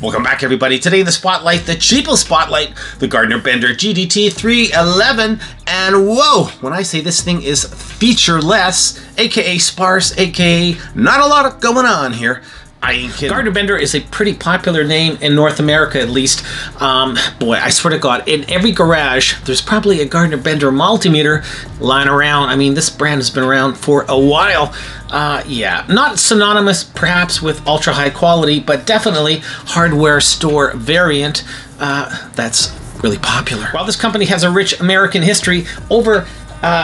Welcome back, everybody. Today in the spotlight, the cheapest spotlight, the Gardner Bender GDT 311. And whoa, when I say this thing is featureless, aka sparse, aka not a lot going on here. I ain't kidding. Gardner Bender is a pretty popular name in North America, at least. Boy, I swear to God, in every garage, there's probably a Gardner Bender multimeter lying around. I mean, this brand has been around for a while. Yeah, not synonymous, perhaps, with ultra-high quality, but definitely hardware store variant that's really popular. While this company has a rich American history, over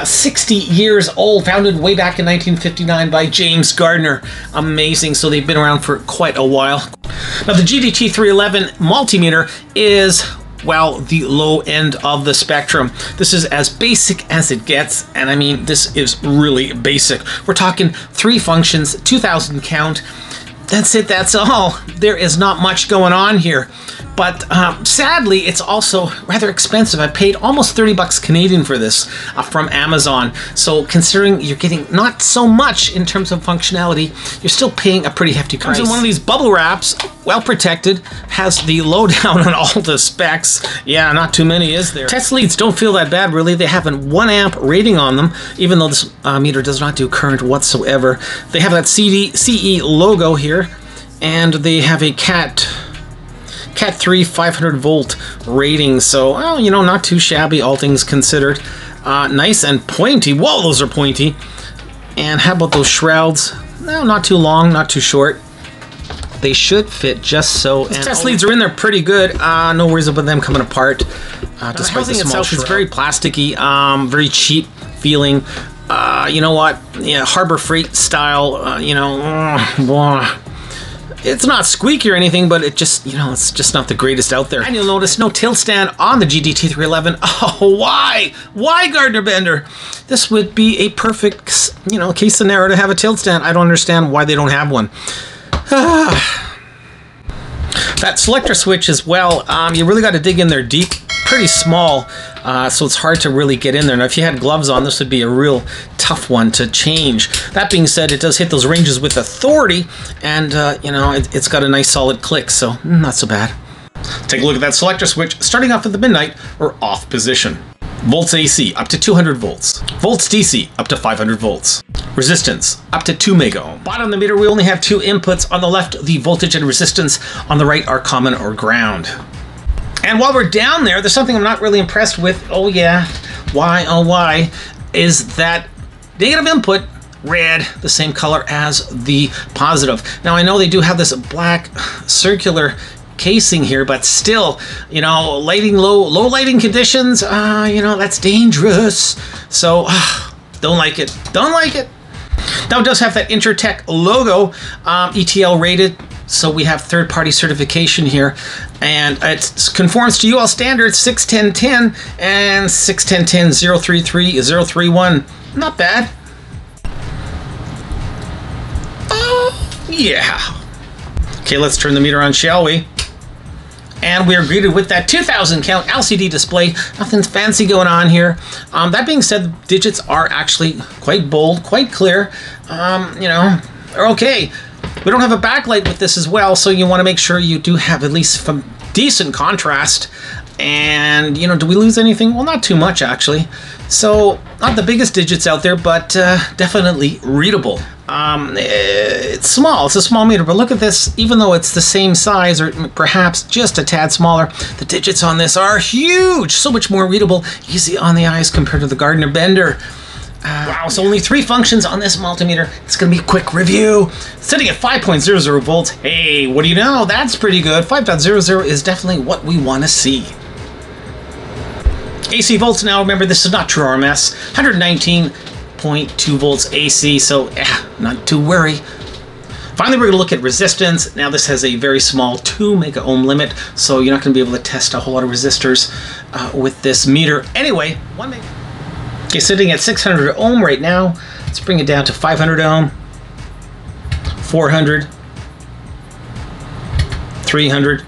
60 years old, founded way back in 1959 by James Gardner. Amazing, so they've been around for quite a while. Now the GDT 311 multimeter is, well, the low end of the spectrum. This is as basic as it gets, and I mean, this is really basic. We're talking 3 functions, 2,000 count. That's it, that's all. There is not much going on here. But sadly, it's also rather expensive. I paid almost 30 bucks Canadian for this from Amazon. So considering you're getting not so much in terms of functionality, you're still paying a pretty hefty price. Comes in one of these bubble wraps, well protected, has the lowdown on all the specs. Yeah, not too many, is there? Test leads don't feel that bad, really. They have a 1 amp rating on them, even though this meter does not do current whatsoever. They have that CE logo here, and they have a Cat 3 500 volt rating, so well, you know, not too shabby all things considered. Nice and pointy. Whoa, those are pointy. And how about those shrouds? No, not too long, not too short. They should fit just so. These test leads are in there pretty good. No worries about them coming apart. The housing itself is very plasticky, very cheap feeling. You know what? Yeah, Harbor Freight style. You know, it's not squeaky or anything, but it just, you know, it's just not the greatest out there. And you'll notice no tilt stand on the GDT 311. Oh, why? Why, Gardner Bender? This would be a perfect, you know, case scenario to have a tilt stand. I don't understand why they don't have one. That selector switch as well, you really got to dig in there deep. Pretty small, so it's hard to really get in there. Now, if you had gloves on, this would be a real tough one to change. That being said, it does hit those ranges with authority, and you know, it's got a nice solid click, so not so bad. Take a look at that selector switch, starting off at the midnight or off position. Volts AC, up to 200 volts. Volts DC, up to 500 volts. Resistance, up to 2 mega ohm. Bottom of the meter, we only have 2 inputs. On the left, the voltage and resistance. On the right are common or ground. And while we're down there, there's something I'm not really impressed with. Oh yeah, why, oh why, is that negative input, red, the same color as the positive. Now I know they do have this black circular casing here, but still, you know, lighting low lighting conditions, you know, that's dangerous. So don't like it, don't like it. Now it does have that Intertech logo, ETL rated. So we have third-party certification here, and it conforms to UL standards 61010 and 61010-033-031. Not bad. Oh, yeah. Okay, let's turn the meter on, shall we? And we are greeted with that 2,000 count LCD display. Nothing fancy going on here. That being said, digits are actually quite bold, quite clear. You know, they're okay. We don't have a backlight with this as well, so you want to make sure you do have at least some decent contrast. And, you know, do we lose anything? Well, not too much, actually. So, not the biggest digits out there, but definitely readable. It's small. It's a small meter, but look at this. Even though it's the same size, or perhaps just a tad smaller, the digits on this are huge. So much more readable, easy on the eyes compared to the Gardner Bender. Wow, so only 3 functions on this multimeter. It's going to be a quick review. Sitting at 5.00 volts. Hey, what do you know? That's pretty good. 5.00 is definitely what we want to see. AC volts now. Remember, this is not true RMS. 119.2 volts AC, so not to worry. Finally, we're going to look at resistance. Now, this has a very small 2 mega ohm limit, so you're not going to be able to test a whole lot of resistors with this meter. Anyway, 1 mega. Okay, sitting at 600 ohm right now. Let's bring it down to 500 ohm, 400, 300,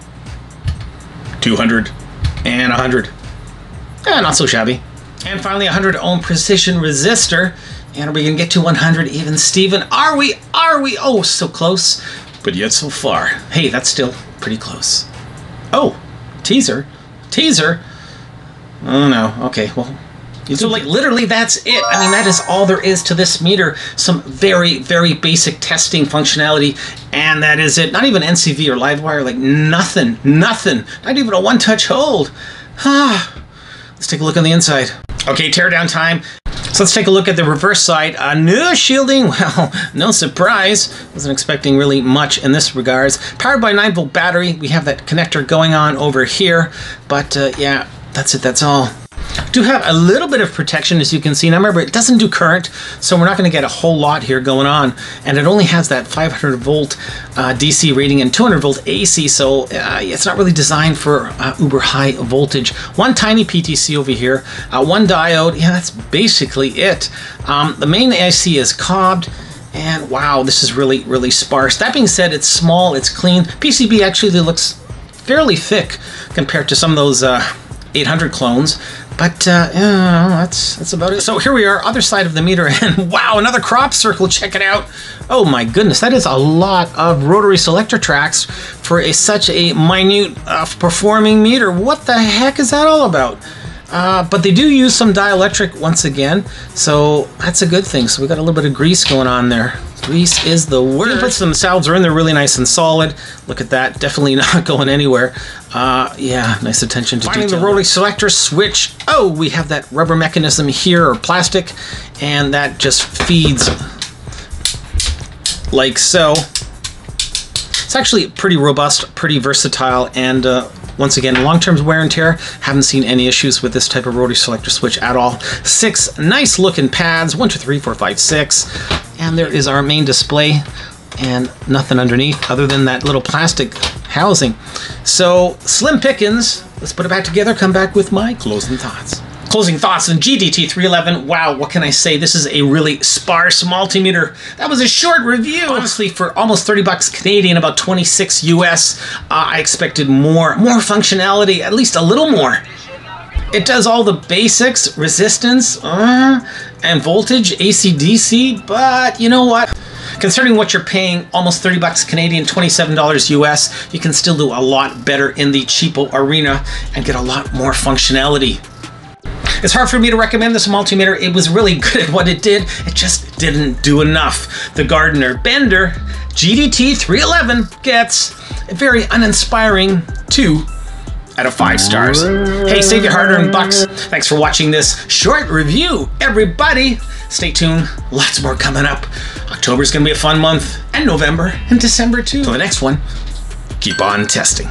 200, and 100. Not so shabby. And finally, 100 ohm precision resistor. And are we gonna get to 100 even, Steven? Are we? Are we? Oh, so close, but yet so far. Hey, that's still pretty close. Oh, teaser, teaser. Oh no, okay, well. So like literally that's it. I mean, that is all there is to this meter. Some very, very basic testing functionality, and that is it. Not even NCV or live wire, like nothing, nothing. Not even a one-touch hold. Let's take a look on the inside. Okay, teardown time. So let's take a look at the reverse side. No shielding, well, no surprise. Wasn't expecting really much in this regards. Powered by 9-volt battery. We have that connector going on over here, but yeah, that's it, that's all. Do have a little bit of protection, as you can see. Now remember, it doesn't do current, so we're not gonna get a whole lot here going on. And it only has that 500 volt DC rating and 200 volt AC, so it's not really designed for uber high voltage. One tiny PTC over here, one diode, yeah, that's basically it. The main IC is cobbed. And wow, this is really, really sparse. That being said, it's small, it's clean. PCB actually looks fairly thick compared to some of those 800 clones. But yeah, that's about it. So here we are, other side of the meter, and wow, another crop circle, check it out. Oh my goodness, that is a lot of rotary selector tracks for such a minute performing meter. What the heck is that all about? But they do use some dielectric once again, so that's a good thing. So we got a little bit of grease going on there. Grease is the word. The inputs themselves are in there really nice and solid. Look at that, definitely not going anywhere. Yeah, nice attention to detail. Finding the rotary selector switch. Oh, we have that rubber mechanism here, or plastic, and that just feeds like so. It's actually pretty robust, pretty versatile, and once again, long-term wear and tear. Haven't seen any issues with this type of rotary selector switch at all. 6 nice looking pads, 1, 2, 3, 4, 5, 6. And there is our main display and nothing underneath other than that little plastic housing. So slim pickings, let's put it back together, come back with my closing thoughts. Closing thoughts on GDT 311. Wow, what can I say? This is a really sparse multimeter. That was a short review. Honestly, for almost 30 bucks Canadian, about 26 US, I expected more functionality, at least a little more. It does all the basics, resistance, and voltage, AC/DC, but you know what? Considering what you're paying, almost 30 bucks Canadian, $27 US, you can still do a lot better in the cheapo arena and get a lot more functionality. It's hard for me to recommend this multimeter. It was really good at what it did. It just didn't do enough. The Gardner Bender GDT 311 gets a very uninspiring 2 out of 5 stars. Hey, save your hard-earned bucks. Thanks for watching this short review, everybody. Stay tuned, lots more coming up. October's gonna be a fun month, and November and December too. Till the next one, keep on testing.